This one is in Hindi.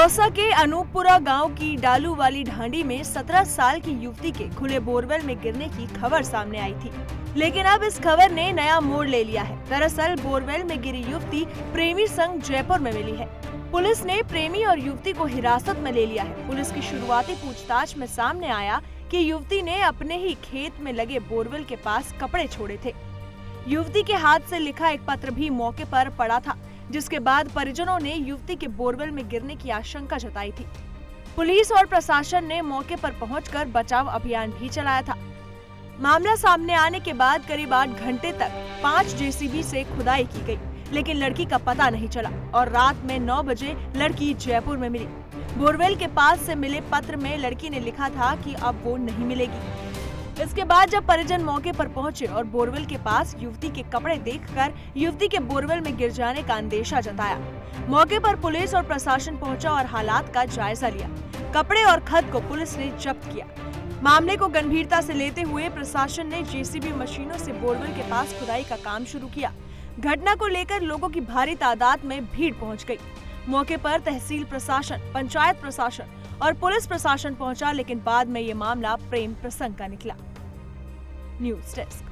दौसा के अनूपपुरा गांव की डालू वाली ढांडी में 17 साल की युवती के खुले बोरवेल में गिरने की खबर सामने आई थी, लेकिन अब इस खबर ने नया मोड़ ले लिया है। दरअसल बोरवेल में गिरी युवती प्रेमी संग जयपुर में मिली है। पुलिस ने प्रेमी और युवती को हिरासत में ले लिया है। पुलिस की शुरुआती पूछताछ में सामने आया कि युवती ने अपने ही खेत में लगे बोरवेल के पास कपड़े छोड़े थे। युवती के हाथ से लिखा एक पत्र भी मौके पर पड़ा था, जिसके बाद परिजनों ने युवती के बोरवेल में गिरने की आशंका जताई थी। पुलिस और प्रशासन ने मौके पर पहुंचकर बचाव अभियान भी चलाया था। मामला सामने आने के बाद करीब 8 घंटे तक 5 जेसीबी से खुदाई की गई, लेकिन लड़की का पता नहीं चला और रात में 9 बजे लड़की जयपुर में मिली। बोरवेल के पास से मिले पत्र में लड़की ने लिखा था कि अब वो नहीं मिलेगी। इसके बाद जब परिजन मौके पर पहुंचे और बोरवेल के पास युवती के कपड़े देखकर युवती के बोरवेल में गिर जाने का अंदेशा जताया। मौके पर पुलिस और प्रशासन पहुंचा और हालात का जायजा लिया। कपड़े और खत को पुलिस ने जब्त किया। मामले को गंभीरता से लेते हुए प्रशासन ने जेसीबी मशीनों से बोरवेल के पास खुदाई का काम शुरू किया। घटना को लेकर लोगों की भारी तादाद में भीड़ पहुँच गयी। मौके पर तहसील प्रशासन, पंचायत प्रशासन और पुलिस प्रशासन पहुंचा, लेकिन बाद में ये मामला प्रेम प्रसंग का निकला। News desk.